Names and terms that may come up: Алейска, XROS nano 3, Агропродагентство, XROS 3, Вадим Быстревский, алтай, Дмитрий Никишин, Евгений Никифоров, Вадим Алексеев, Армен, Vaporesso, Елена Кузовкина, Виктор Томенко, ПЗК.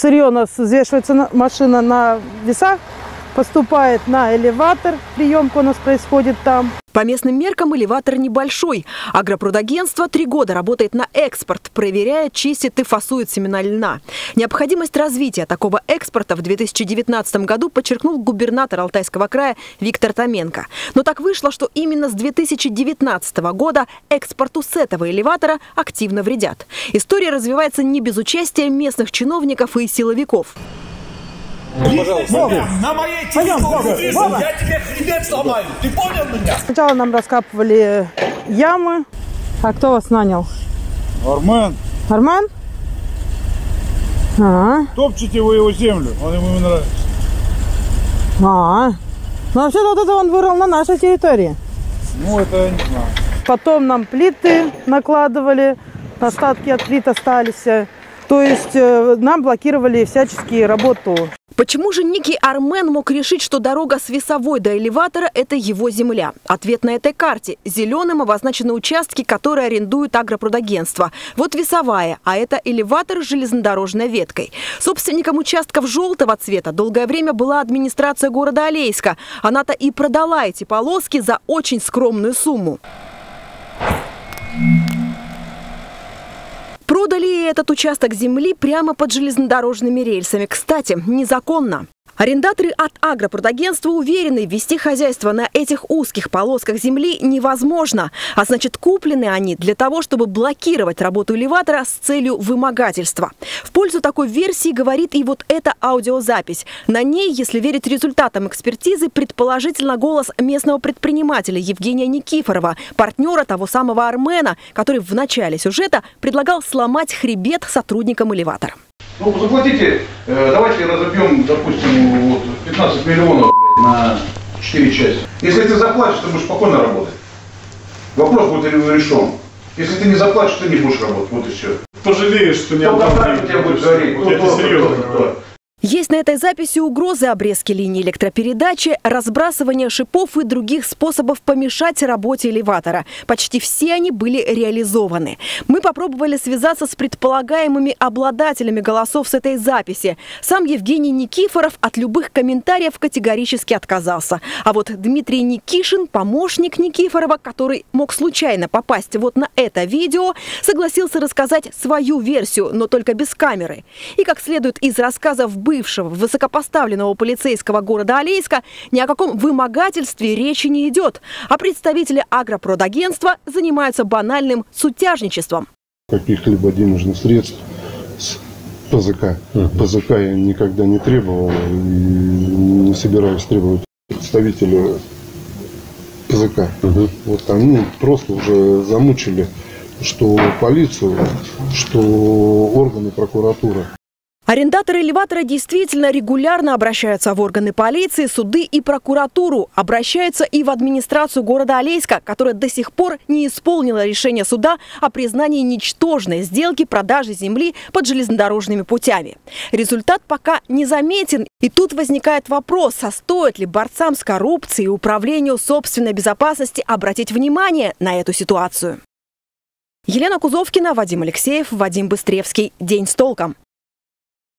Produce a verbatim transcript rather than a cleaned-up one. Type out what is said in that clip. Сырье у нас взвешивается, машина на весах, поступает на элеватор, приемка у нас происходит там. По местным меркам элеватор небольшой. Агропродагентство три года работает на экспорт, проверяет, чистит и фасует семена льна. Необходимость развития такого экспорта в две тысячи девятнадцатом году подчеркнул губернатор Алтайского края Виктор Томенко. Но так вышло, что именно с две тысячи девятнадцатого года экспорту с этого элеватора активно вредят. История развивается не без участия местных чиновников и силовиков. Пожалуйста. На моей территории я тебе хребет сломаю. Ты понял меня? Сначала нам раскапывали ямы. А кто вас нанял? Армен. Армен? А-а. Топчите вы его землю. Он ему не нравится. А-а. Ну вообще-то вот это он вырыл на нашей территории. Ну это я не знаю. Потом нам плиты накладывали. Остатки от плит остались. То есть нам блокировали всячески работу. Почему же некий Армен мог решить, что дорога с весовой до элеватора – это его земля? Ответ на этой карте. Зеленым обозначены участки, которые арендуют агропродагентство. Вот весовая, а это элеватор с железнодорожной веткой. Собственником участков желтого цвета долгое время была администрация города Алейска. Она-то и продала эти полоски за очень скромную сумму. Продали этот участок земли прямо под железнодорожными рельсами. Кстати, незаконно. Арендаторы от агропродагентства уверены, вести хозяйство на этих узких полосках земли невозможно. А значит, куплены они для того, чтобы блокировать работу элеватора с целью вымогательства. В пользу такой версии говорит и вот эта аудиозапись. На ней, если верить результатам экспертизы, предположительно голос местного предпринимателя Евгения Никифорова, партнера того самого Армена, который в начале сюжета предлагал сломать хребет сотрудникам элеватора. Ну, заплатите, давайте разобьем, допустим, вот пятнадцать миллионов на четыре части. Если ты заплатишь, ты будешь спокойно работать. Вопрос будет решен. Если ты не заплатишь, ты не будешь работать. Вот и все. Пожалеешь, что не отдам. Тебя будет гореть. Вот это серьезно. Есть на этой записи угрозы обрезки линий электропередачи, разбрасывания шипов и других способов помешать работе элеватора. Почти все они были реализованы. Мы попробовали связаться с предполагаемыми обладателями голосов с этой записи. Сам Евгений Никифоров от любых комментариев категорически отказался. А вот Дмитрий Никишин, помощник Никифорова, который мог случайно попасть вот на это видео, согласился рассказать свою версию, но только без камеры. И как следует из рассказов бывшего бывшего высокопоставленного полицейского города Алейска, ни о каком вымогательстве речи не идет. А представители агропродагентства занимаются банальным сутяжничеством. Каких-либо денежных средств с ПЗК. ПЗК я никогда не требовал и не собираюсь требовать представителя ПЗК. Угу. Вот они просто уже замучили, что полицию, что органы прокуратуры. Арендаторы элеватора действительно регулярно обращаются в органы полиции, суды и прокуратуру. Обращаются и в администрацию города Алейска, которая до сих пор не исполнила решение суда о признании ничтожной сделки продажи земли под железнодорожными путями. Результат пока не заметен. И тут возникает вопрос, а стоит ли борцам с коррупцией и управлению собственной безопасности обратить внимание на эту ситуацию? Елена Кузовкина, Вадим Алексеев, Вадим Быстревский. День с толком.